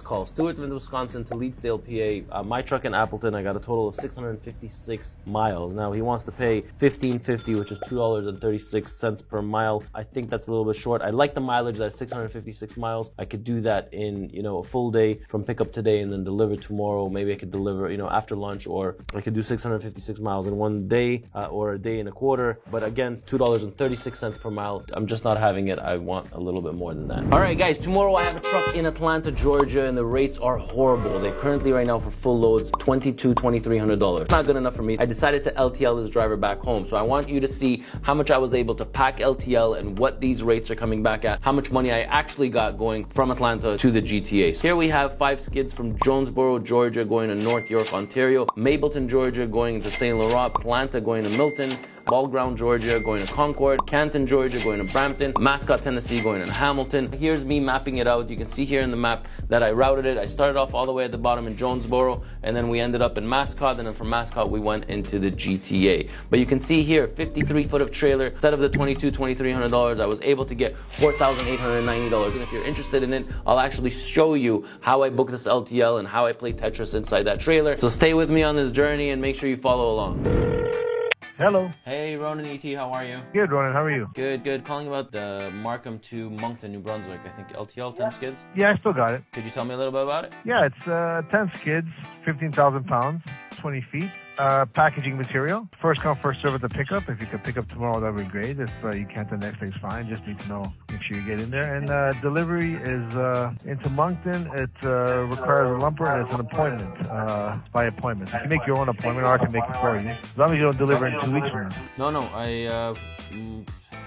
call. Stewartville, Wisconsin to Leedsdale, PA. My truck in Appleton, I got a total of 656 miles. Now, he wants to pay $1,550, which is $2.36 per mile. I think that's a little bit short. I like the mileage. That's 656 miles. I could do that in, a full day from pickup today and then deliver tomorrow maybe I could deliver, you know, after lunch, or I could do 656 miles in one day or a day and a quarter. But again, $2.36 per mile. I'm just not having it. I want a little bit more than that. All right, guys, tomorrow I have a truck in Atlanta, Georgia, and the rates are horrible. They're currently right now for full loads, $2,300. It's not good enough for me. I decided to LTL this driver back home. So I want you to see how much I was able to pack LTL and what these rates are coming back at, how much money I actually got going from Atlanta to the GTA. Here we have 5 skids from Jonesboro, Georgia, going to North York, Ontario, Mapleton, Georgia, going to St. Laurent, Atlanta, going to Milton, Ball Ground, Georgia, going to Concord, Canton, Georgia, going to Brampton, Mascot, Tennessee, going to Hamilton. Here's me mapping it out. You can see here in the map that I routed it. I started off all the way at the bottom in Jonesboro, and then we ended up in Mascot, and then from Mascot we went into the GTA. But you can see here, 53 foot of trailer. Instead of the $2,300, I was able to get $4,890. And if you're interested in it, I'll actually show you how I book this LTL and how I play Tetris inside that trailer. So stay with me on this journey and make sure you follow along. Hello. Hey, Ronan ET, how are you? Good, Ronan, how are you? Good, good. Calling about the Markham to Moncton, New Brunswick, I think LTL, 10 skids? Yeah, I still got it. Could you tell me a little bit about it? Yeah, it's 10 skids, 15,000 pounds, 20 feet. Packaging material. First come, first serve at the pickup. If you can pick up tomorrow, that would be great. If you can't, the next day's fine. Just need to know, make sure you get in there. And delivery is into Moncton. It requires a lumper, and it's an appointment, by appointment. You can make your own appointment, or I can make it for you. As long as you don't deliver in 2 weeks from now. No, no, I...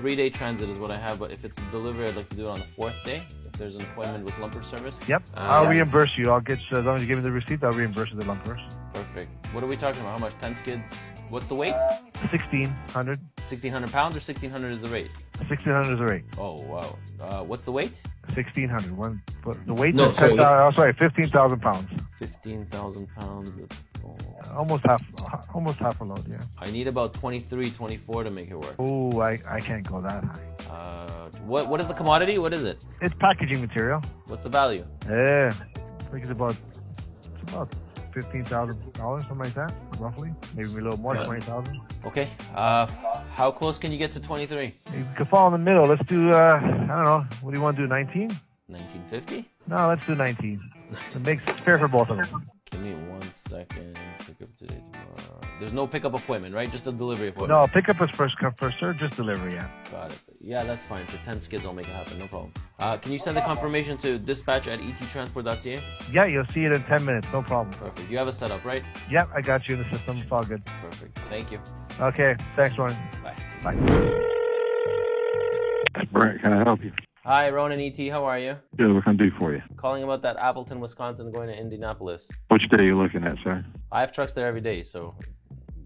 3-day transit is what I have, but if it's delivery, I'd like to do it on the 4th day. If there's an appointment with lumper service. Yep, I'll reimburse you. I'll get, as long as you give me the receipt, I'll reimburse you the lumpers. Perfect. What are we talking about? How much? 10 skids? What's the weight? 1,600. 1,600 pounds, or 1,600 is the rate? 1,600 is the rate. Oh, wow. What's the weight? 1,600. The weight is 10,000. Oh, sorry, 15,000 pounds. 15,000 pounds. Almost half a load, yeah. I need about 23, 24 to make it work. Oh, I can't go that high. What is the commodity? What is it? It's packaging material. What's the value? Yeah, I think it's about $15,000, something like that, roughly. Maybe a little more, 20,000. Okay. How close can you get to 23? You can fall in the middle. Let's do, I don't know, what do you want to do, 19? 1950? No, let's do 19. It makes it fair for both of us. Give me one second. Pick up today, tomorrow. There's no pickup appointment, right? Just a delivery appointment. No, pickup is first come, first serve. Just delivery, yeah. Got it. Yeah, that's fine. For 10 skids, I'll make it happen. No problem. Can you send the confirmation to dispatch@ettransport.ca? Yeah, you'll see it in 10 minutes. No problem. Perfect. You have a setup, right? Yeah, I got you in the system. It's all good. Perfect. Thank you. Okay. Thanks, Ronan. Bye. Bye. Brent, can I help you? Hi, Ronan ET, how are you? Good, what can I do for you? Calling about that Appleton, Wisconsin, going to Indianapolis. Which day are you looking at, sir? I have trucks there every day, so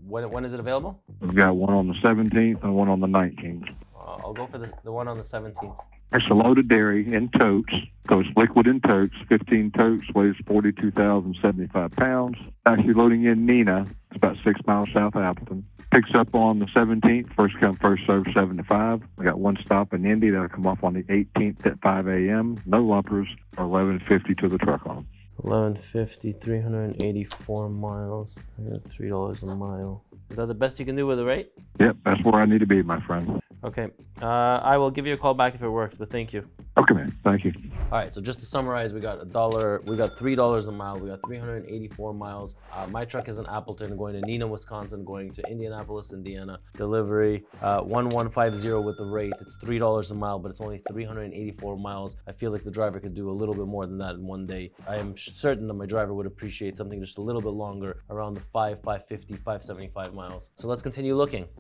when is it available? We've got one on the 17th and one on the 19th. I'll go for the one on the 17th. It's a load of dairy in totes, so it's liquid in totes, 15 totes, weighs 42,075 pounds. Actually loading in Nina, it's about 6 miles south of Appleton. Picks up on the 17th, first come, first serve, 7 to 5. We got one stop in Indy that'll come off on the 18th at 5 a.m. No lumpers, 11.50 to the truck on. 11.50, 384 miles, $3 a mile. Is that the best you can do with it, right? Yep, that's where I need to be, my friend. Okay, I will give you a call back if it works, but thank you. Okay, man, thank you. All right, so just to summarize, we got $3 a mile, we got 384 miles. My truck is in Appleton, going to Neenah, Wisconsin, going to Indianapolis, Indiana. Delivery, 1150 with the rate. It's $3 a mile, but it's only 384 miles. I feel like the driver could do a little bit more than that in one day. I am certain that my driver would appreciate something just a little bit longer, around the 550, 575 miles. So let's continue looking.